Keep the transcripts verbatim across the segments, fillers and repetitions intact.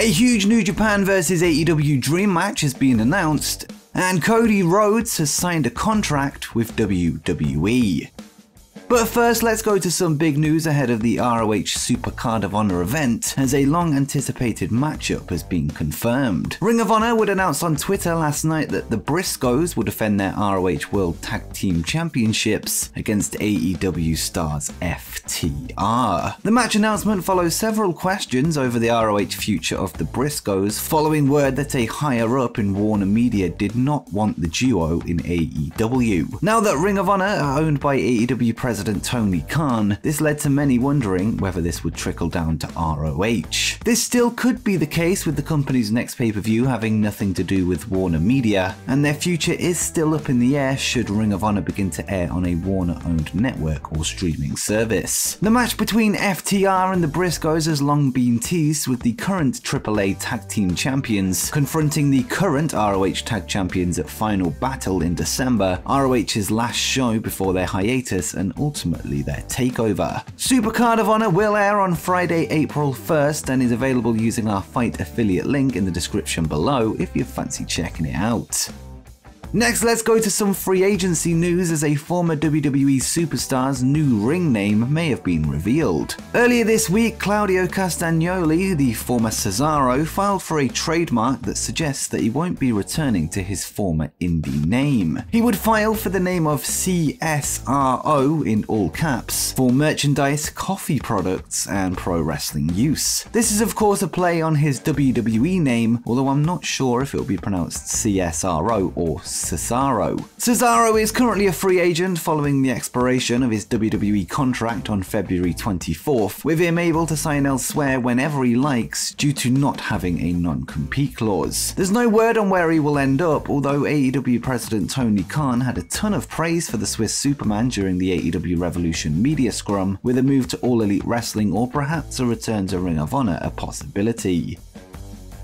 A huge New Japan versus. A E W Dream match has been announced, and Cody Rhodes has signed a contract with W W E. But first, let's go to some big news ahead of the R O H Super Card of Honor event, as a long-anticipated matchup has been confirmed. Ring of Honor would announce on Twitter last night that the Briscoes will defend their R O H World Tag Team Championships against A E W stars F T R. The match announcement follows several questions over the R O H future of the Briscoes, following word that a higher-up in Warner Media did not want the duo in A E W. Now that Ring of Honor are owned by A E W president President Tony Khan, this led to many wondering whether this would trickle down to R O H. This still could be the case, with the company's next pay-per-view having nothing to do with Warner Media, and their future is still up in the air should Ring of Honor begin to air on a Warner-owned network or streaming service. The match between F T R and the Briscoes has long been teased, with the current triple A Tag Team Champions confronting the current R O H Tag Champions at Final Battle in December, R O H's last show before their hiatus and ultimately their takeover. Super Card of Honor will air on Friday, April first, and is available using our FITE affiliate link in the description below if you fancy checking it out. Next, let's go to some free agency news, as a former W W E superstar's new ring name may have been revealed. Earlier this week, Claudio Castagnoli, the former Cesaro, filed for a trademark that suggests that he won't be returning to his former indie name. He would file for the name of C S R O in all caps for merchandise, coffee products, and pro wrestling use. This is of course a play on his W W E name, although I'm not sure if it will be pronounced C S R O or Cesaro. Cesaro is currently a free agent following the expiration of his W W E contract on February twenty-fourth, with him able to sign elsewhere whenever he likes due to not having a non-compete clause. There's no word on where he will end up, although A E W president Tony Khan had a ton of praise for the Swiss Superman during the A E W Revolution media scrum, with a move to All Elite Wrestling or perhaps a return to Ring of Honor a possibility.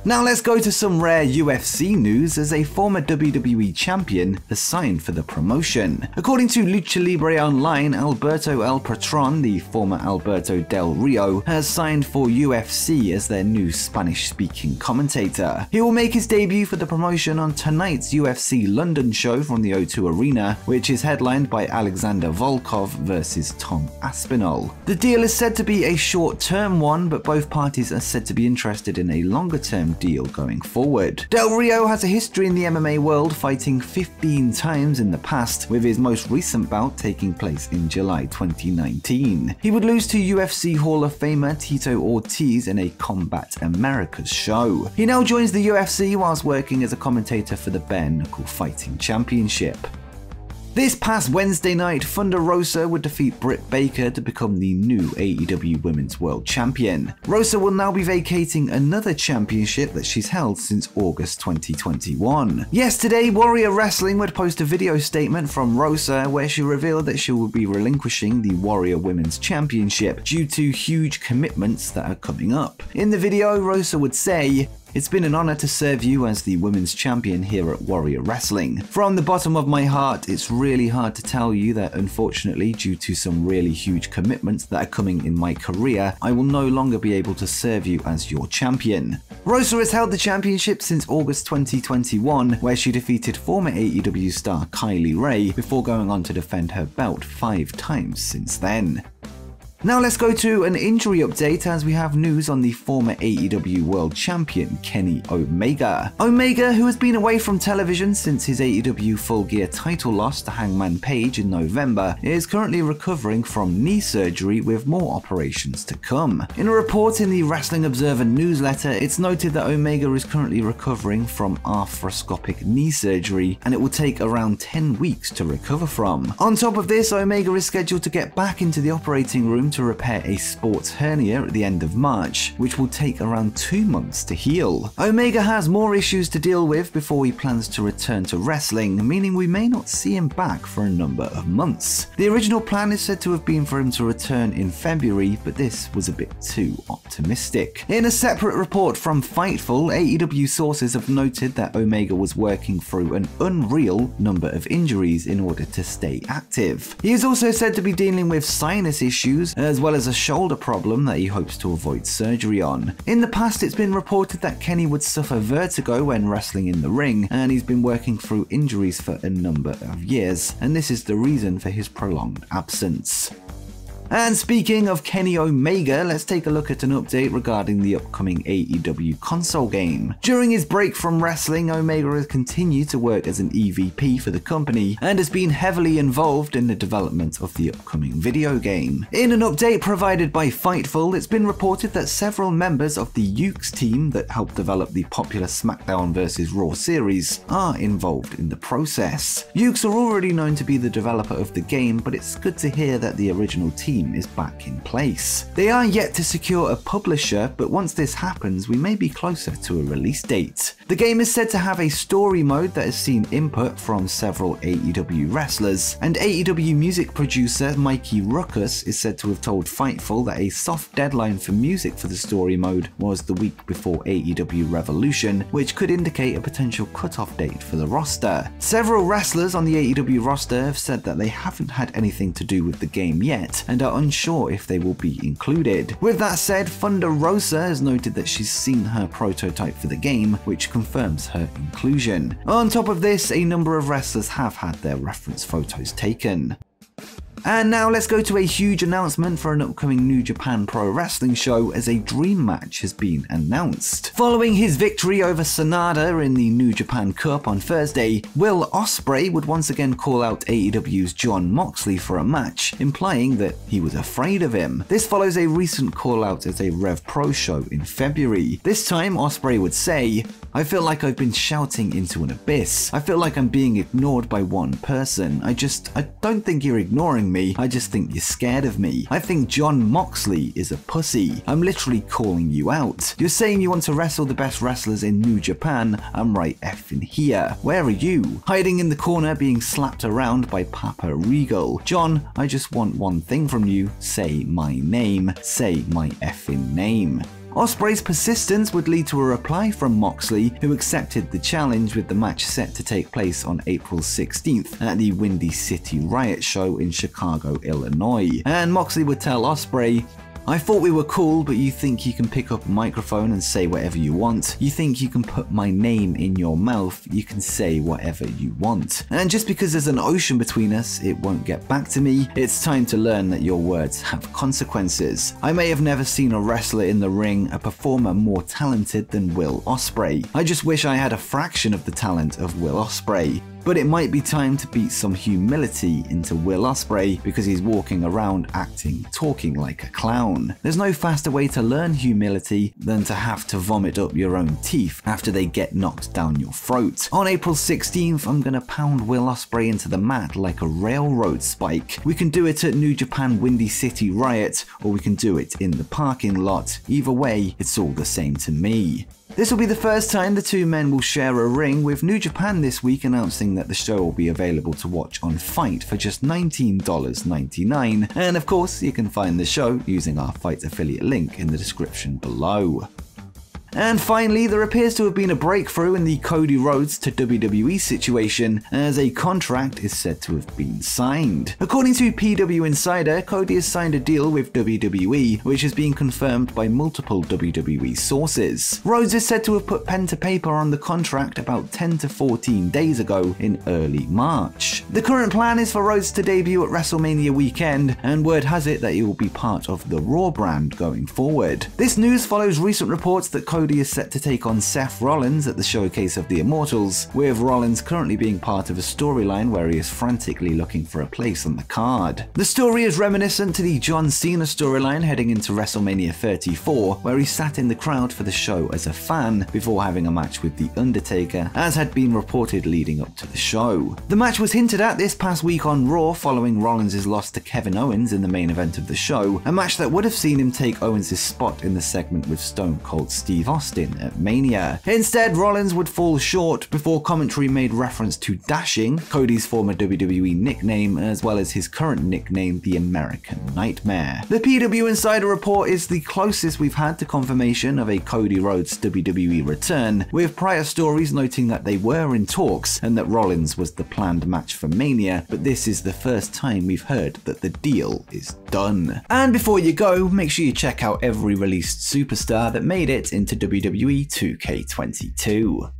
Now let's go to some rare U F C news, as a former W W E champion has signed for the promotion. According to Lucha Libre Online, Alberto El Patron, the former Alberto Del Rio, has signed for U F C as their new Spanish-speaking commentator. He will make his debut for the promotion on tonight's U F C London show from the O two Arena, which is headlined by Alexander Volkov versus Tom Aspinall. The deal is said to be a short-term one, but both parties are said to be interested in a longer-term deal going forward. Del Rio has a history in the M M A world, fighting fifteen times in the past, with his most recent bout taking place in July twenty nineteen. He would lose to U F C Hall of Famer Tito Ortiz in a Combat Americas show. He now joins the U F C whilst working as a commentator for the Bare Knuckle Fighting Championship. This past Wednesday night, Thunder Rosa would defeat Britt Baker to become the new A E W Women's World Champion. Rosa will now be vacating another championship that she's held since August twenty twenty-one. Yesterday, Warrior Wrestling would post a video statement from Rosa where she revealed that she will be relinquishing the Warrior Women's Championship due to huge commitments that are coming up. In the video, Rosa would say, "It's been an honor to serve you as the women's champion here at Warrior Wrestling. From the bottom of my heart, it's really hard to tell you that unfortunately, due to some really huge commitments that are coming in my career, I will no longer be able to serve you as your champion." Rosa has held the championship since August twenty twenty-one, where she defeated former A E W star Kylie Rae before going on to defend her belt five times since then. Now let's go to an injury update, as we have news on the former A E W World Champion Kenny Omega. Omega, who has been away from television since his A E W Full Gear title loss to Hangman Page in November, is currently recovering from knee surgery, with more operations to come. In a report in the Wrestling Observer newsletter, it's noted that Omega is currently recovering from arthroscopic knee surgery, and it will take around ten weeks to recover from. On top of this, Omega is scheduled to get back into the operating room to repair a sports hernia at the end of March, which will take around two months to heal. Omega has more issues to deal with before he plans to return to wrestling, meaning we may not see him back for a number of months. The original plan is said to have been for him to return in February, but this was a bit too optimistic. In a separate report from Fightful, A E W sources have noted that Omega was working through an unreal number of injuries in order to stay active. He is also said to be dealing with sinus issues, as well as a shoulder problem that he hopes to avoid surgery on. In the past, it's been reported that Kenny would suffer vertigo when wrestling in the ring, and he's been working through injuries for a number of years, and this is the reason for his prolonged absence. And speaking of Kenny Omega, let's take a look at an update regarding the upcoming A E W console game. During his break from wrestling, Omega has continued to work as an E V P for the company and has been heavily involved in the development of the upcoming video game. In an update provided by Fightful, it's been reported that several members of the Ukes team that helped develop the popular SmackDown versus. Raw series are involved in the process. Ukes are already known to be the developer of the game, but it's good to hear that the original team is back in place. They are yet to secure a publisher, but once this happens, we may be closer to a release date. The game is said to have a story mode that has seen input from several A E W wrestlers, and A E W music producer Mikey Ruckus is said to have told Fightful that a soft deadline for music for the story mode was the week before A E W Revolution, which could indicate a potential cutoff date for the roster. Several wrestlers on the A E W roster have said that they haven't had anything to do with the game yet, and are unsure if they will be included. With that said, Thunder Rosa has noted that she's seen her prototype for the game, which confirms her inclusion. On top of this, a number of wrestlers have had their reference photos taken. And now let's go to a huge announcement for an upcoming New Japan Pro Wrestling show, as a dream match has been announced. Following his victory over Sanada in the New Japan Cup on Thursday, Will Ospreay would once again call out A E W's Jon Moxley for a match, implying that he was afraid of him. This follows a recent call out at a Rev Pro show in February. This time Ospreay would say, "I feel like I've been shouting into an abyss. I feel like I'm being ignored by one person. I just, I don't think you're ignoring me. Me. I just think you're scared of me. I think Jon Moxley is a pussy. I'm literally calling you out. You're saying you want to wrestle the best wrestlers in New Japan. I'm right effing here. Where are you? Hiding in the corner being slapped around by Papa Regal. Jon, I just want one thing from you. Say my name. Say my effing name." Ospreay's persistence would lead to a reply from Moxley, who accepted the challenge, with the match set to take place on April sixteenth at the Windy City Riot show in Chicago, Illinois. And Moxley would tell Ospreay, "I thought we were cool, but you think you can pick up a microphone and say whatever you want. You think you can put my name in your mouth. You can say whatever you want. And just because there's an ocean between us, it won't get back to me. It's time to learn that your words have consequences. I may have never seen a wrestler in the ring, a performer more talented than Will Ospreay. I just wish I had a fraction of the talent of Will Ospreay. But it might be time to beat some humility into Will Ospreay, because he's walking around acting, talking like a clown. There's no faster way to learn humility than to have to vomit up your own teeth after they get knocked down your throat. On April sixteenth, I'm gonna pound Will Ospreay into the mat like a railroad spike. We can do it at New Japan Windy City Riot, or we can do it in the parking lot. Either way, it's all the same to me." This will be the first time the two men will share a ring, with New Japan this week announcing that the show will be available to watch on FITE for just nineteen ninety-nine dollars, and of course you can find the show using our FITE affiliate link in the description below. And finally, there appears to have been a breakthrough in the Cody Rhodes to W W E situation, as a contract is said to have been signed. According to P W Insider, Cody has signed a deal with W W E, which has been confirmed by multiple W W E sources. Rhodes is said to have put pen to paper on the contract about ten to fourteen days ago in early March. The current plan is for Rhodes to debut at WrestleMania weekend, and word has it that he will be part of the Raw brand going forward. This news follows recent reports that Cody Cody is set to take on Seth Rollins at the Showcase of the Immortals, with Rollins currently being part of a storyline where he is frantically looking for a place on the card. The story is reminiscent to the John Cena storyline heading into WrestleMania thirty-four, where he sat in the crowd for the show as a fan before having a match with The Undertaker, as had been reported leading up to the show. The match was hinted at this past week on Raw following Rollins' loss to Kevin Owens in the main event of the show, a match that would have seen him take Owens' spot in the segment with Stone Cold Steve Austin Austin at Mania. Instead, Rollins would fall short before commentary made reference to Dashing, Cody's former W W E nickname, as well as his current nickname, the American Nightmare. The P W Insider report is the closest we've had to confirmation of a Cody Rhodes W W E return, with prior stories noting that they were in talks and that Rollins was the planned match for Mania, but this is the first time we've heard that the deal is done. And before you go, make sure you check out every released superstar that made it into W W E two K twenty-two.